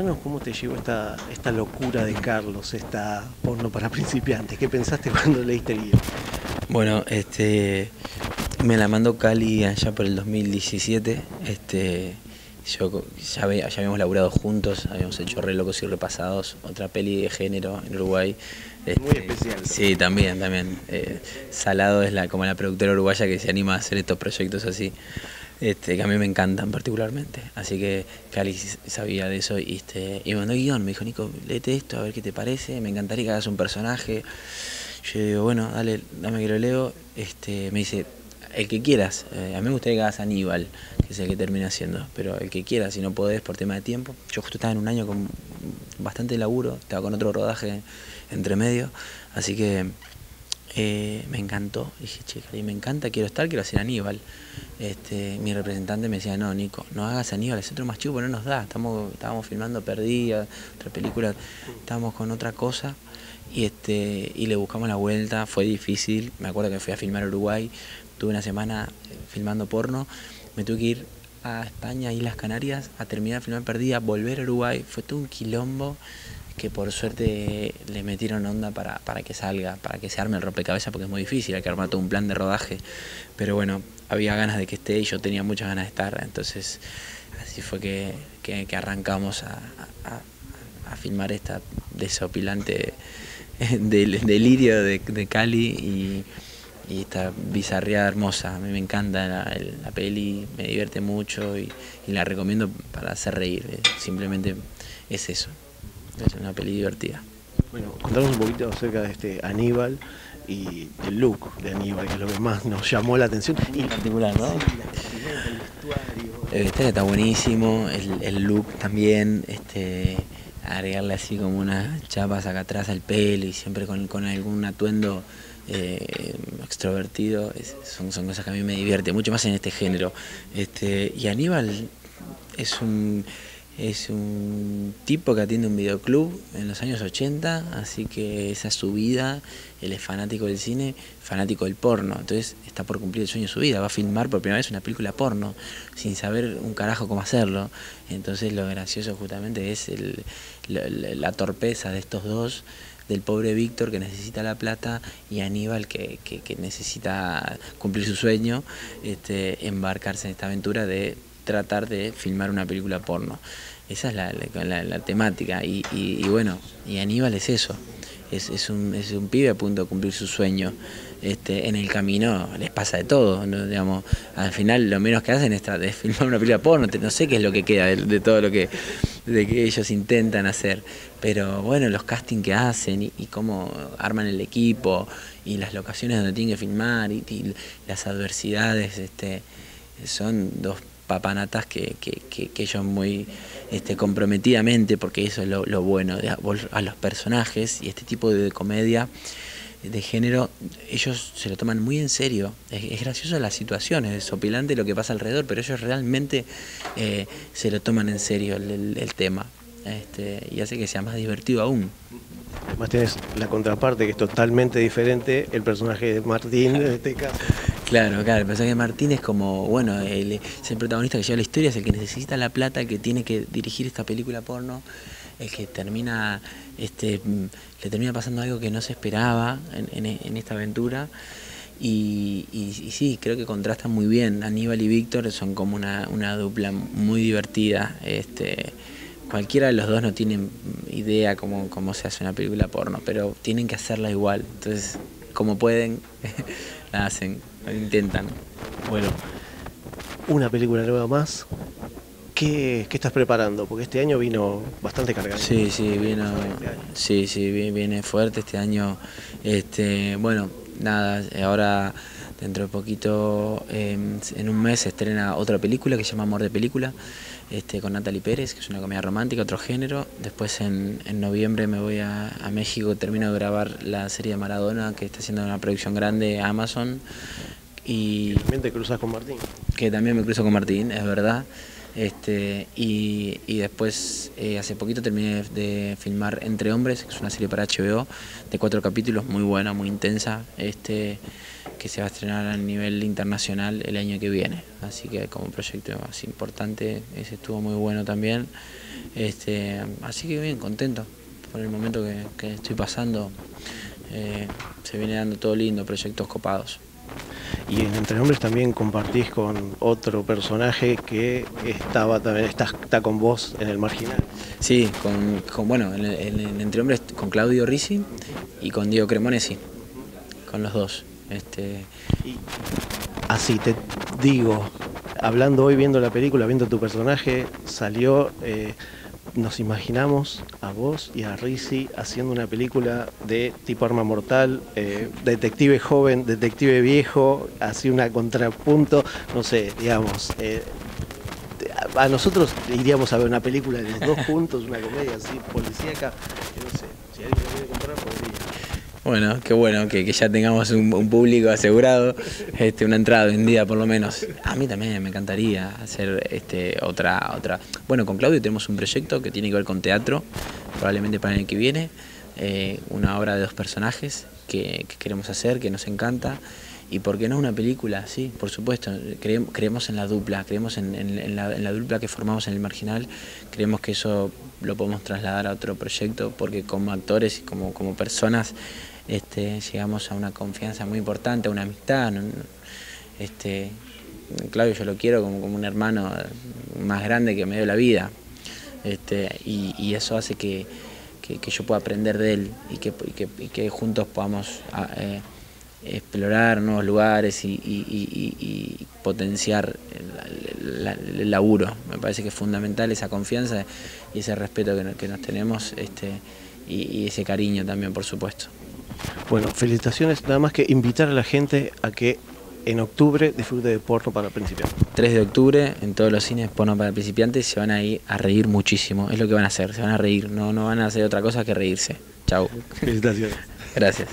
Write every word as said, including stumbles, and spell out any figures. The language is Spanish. Contanos cómo te llevó esta, esta locura de Carlos, esta porno para principiantes. ¿Qué pensaste cuando leíste el guión? Bueno, este, me la mandó Cali allá por el dos mil diecisiete. Este, yo, ya, ve, ya habíamos laburado juntos, habíamos hecho Re Locos y Repasados, otra peli de género en Uruguay. Este, Muy especial. Sí, también, también. Eh, Salado es la, como la productora uruguaya que se anima a hacer estos proyectos así. Este, que a mí me encantan particularmente, así que Cali sabía de eso y, este, y me mandó guión, me dijo: Nico, léete esto, a ver qué te parece, me encantaría que hagas un personaje. Yo digo, bueno, dale, dame que lo leo. Este, me dice, el que quieras, eh, a mí me gustaría que hagas Aníbal, que es el que termina haciendo, pero el que quieras, si no podés por tema de tiempo. Yo justo estaba en un año con bastante laburo, estaba con otro rodaje entre medio, así que... Eh, me encantó, dije, che, Cali, me encanta, quiero estar, quiero hacer Aníbal. Este, mi representante me decía, no, Nico, no hagas Aníbal, es otro más chivo, no nos da. Estamos, estábamos filmando Perdida, otra película, estábamos con otra cosa y, este, y le buscamos la vuelta, fue difícil. Me acuerdo que fui a filmar a Uruguay, tuve una semana filmando porno, me tuve que ir a España, Islas Canarias, a terminar de filmar Perdida, volver a Uruguay, fue todo un quilombo. Que por suerte le metieron onda para, para que salga, para que se arme el rompecabezas, porque es muy difícil, hay que armar todo un plan de rodaje. Pero bueno, había ganas de que esté y yo tenía muchas ganas de estar, entonces así fue que, que, que arrancamos a, a, a filmar esta desopilante del delirio de, de Cali y, y esta bizarría hermosa. A mí me encanta la, la peli, me divierte mucho y, y la recomiendo para hacer reír, simplemente es eso. Es una peli divertida. Bueno, contanos un poquito acerca de este Aníbal y el look de Aníbal, que es lo que más nos llamó la atención. Y en particular, ¿no? Sí, la, el vestuario. El vestuario está buenísimo, el, el look también, este, agregarle así como unas chapas acá atrás al pelo y siempre con, con algún atuendo eh, extrovertido, es, son, son cosas que a mí me divierte, mucho más en este género. Este, y Aníbal es un... Es un tipo que atiende un videoclub en los años ochenta, así que esa es su vida. Él es fanático del cine, fanático del porno, entonces está por cumplir el sueño de su vida, va a filmar por primera vez una película porno, sin saber un carajo cómo hacerlo. Entonces lo gracioso justamente es el, la, la torpeza de estos dos, del pobre Víctor que necesita la plata y Aníbal que, que, que necesita cumplir su sueño, este, embarcarse en esta aventura de... tratar de filmar una película porno. Esa es la, la, la, la temática y, y, y bueno, y Aníbal es eso, es, es, un, es un pibe a punto de cumplir su sueño. Este, en el camino les pasa de todo, ¿no? Digamos, al final lo menos que hacen es, es filmar una película porno, no sé qué es lo que queda de, de todo lo que, de que ellos intentan hacer, pero bueno, los castings que hacen y, y cómo arman el equipo y las locaciones donde tienen que filmar y, y las adversidades, este, son dos papanatas que, que, que, que ellos muy este, comprometidamente, porque eso es lo, lo bueno, de, a los personajes y este tipo de comedia de género, ellos se lo toman muy en serio. Es, es gracioso las situaciones, es opilante lo que pasa alrededor, pero ellos realmente eh, se lo toman en serio el, el, el tema, este, y hace que sea más divertido aún. Además tenés la contraparte que es totalmente diferente, el personaje de Martín en este caso. Claro, claro, el personaje de Martín es como, bueno, él es el protagonista que lleva la historia, es el que necesita la plata, el que tiene que dirigir esta película porno, el que termina, este, le termina pasando algo que no se esperaba en, en, en esta aventura. Y, y, y sí, creo que contrastan muy bien. Aníbal y Víctor son como una, una dupla muy divertida. Este, cualquiera de los dos no tienen idea cómo, cómo se hace una película porno, pero tienen que hacerla igual. Entonces, como pueden, la hacen, la intentan. Bueno, una película nueva más. ¿Qué, qué estás preparando? Porque este año vino bastante cargado. Sí, sí, vino, este sí, sí, viene fuerte este año. Este, bueno, nada, ahora dentro de poquito, eh, en un mes se estrena otra película que se llama Amor de Película, este, con Natalie Pérez, que es una comedia romántica, otro género. Después en, en noviembre me voy a, a México, termino de grabar la serie de Maradona, que está haciendo una producción grande, Amazon. Y que también te cruzas con Martín. Que también me cruzo con Martín, es verdad. Este, y, y después eh, hace poquito terminé de filmar Entre Hombres, que es una serie para H B O de cuatro capítulos, muy buena, muy intensa. Este, que se va a estrenar a nivel internacional el año que viene. Así que como proyecto más importante, ese estuvo muy bueno también. Este, así que bien, contento por el momento que, que estoy pasando. Eh, se viene dando todo lindo, proyectos copados. Y en Entre Hombres también compartís con otro personaje que estaba también está, está con vos en El Marginal. Sí, con, con bueno, en, en Entre Hombres con Claudio Ricci y con Diego Cremonesi, con los dos. Este... Y así te digo, hablando hoy, viendo la película, viendo tu personaje, salió... Eh, nos imaginamos a vos y a Ricci haciendo una película de tipo Arma Mortal, eh, detective joven, detective viejo, así una contrapunto, no sé, digamos, eh, a nosotros iríamos a ver una película de los dos juntos, una comedia así policíaca, no sé, si alguien lo quiere comprar podría. Bueno, qué bueno que, que ya tengamos un, un público asegurado, este, una entrada vendida por lo menos. A mí también me encantaría hacer este, otra, otra... Bueno, con Claudio tenemos un proyecto que tiene que ver con teatro, probablemente para el año que viene, eh, una obra de dos personajes que, que queremos hacer, que nos encanta. Y por qué no una película, sí, por supuesto, creemos, creemos en la dupla, creemos en, en, en, la, en la dupla que formamos en El Marginal, creemos que eso lo podemos trasladar a otro proyecto, porque como actores y como, como personas este, llegamos a una confianza muy importante, a una amistad. Este, Claudio yo lo quiero como, como un hermano más grande que me dio la vida, este, y, y eso hace que, que, que yo pueda aprender de él y que, y que, y que juntos podamos... Eh, explorar nuevos lugares y, y, y, y potenciar el, el, el laburo. Me parece que es fundamental esa confianza y ese respeto que, que nos tenemos, este, y, y ese cariño también, por supuesto. Bueno, felicitaciones, nada más que invitar a la gente a que en octubre disfrute de Porno para Principiantes. tres de octubre, en todos los cines, Porno para Principiantes, se van a ir a reír muchísimo, es lo que van a hacer, se van a reír, no, no van a hacer otra cosa que reírse. Chau. Felicitaciones. Gracias.